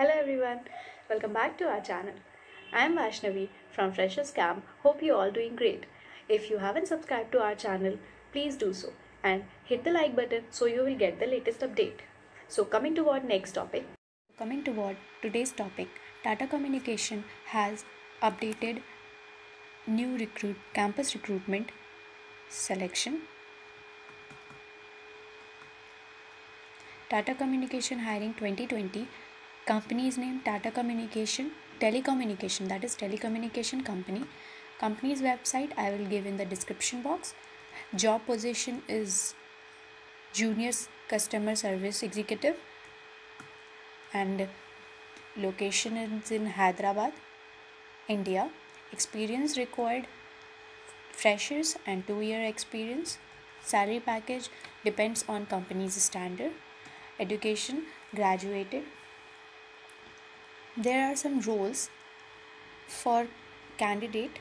Hello everyone, welcome back to our channel. I am Vashnavi from Fresher's Camp. Hope you all doing great. If you haven't subscribed to our channel, please do so and hit the like button so you will get the latest update. So coming toward today's topic, Tata Communications has updated new campus recruitment selection. Tata Communications hiring 2020. Company's name Tata Communications Telecommunication, that is telecommunication company. Company's website I will give in the description box. Job position is junior customer service executive and location is in Hyderabad, India. Experience required freshers and 2-year experience. Salary package depends on company's standard. Education graduated. There are some roles for candidate.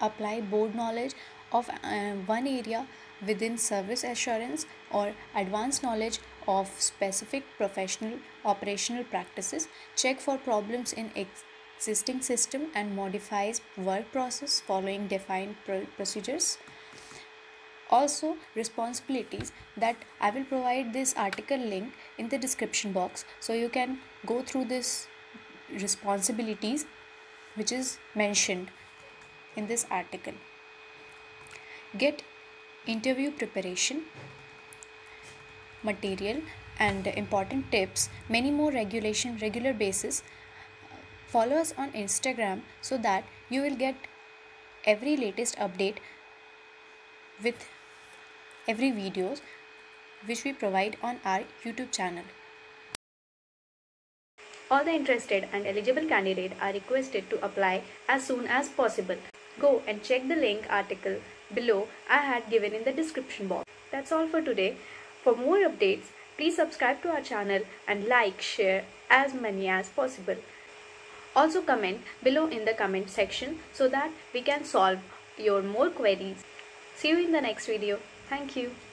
Apply broad knowledge of one area within service assurance or advanced knowledge of specific professional operational practices. Check for problems in existing system and modifies work process following defined procedures. Also, responsibilities that I will provide this article link in the description box so you can go through this responsibilities which is mentioned in this article. Get interview preparation material and important tips, many more regular basis. Follow us on Instagram so that you will get every latest update with every videos which we provide on our YouTube channel. All the interested and eligible candidates are requested to apply as soon as possible. Go and check the link article below I had given in the description box. That's all for today. For more updates, please subscribe to our channel and like, share as many as possible. Also comment below in the comment section so that we can solve your more queries. See you in the next video. Thank you.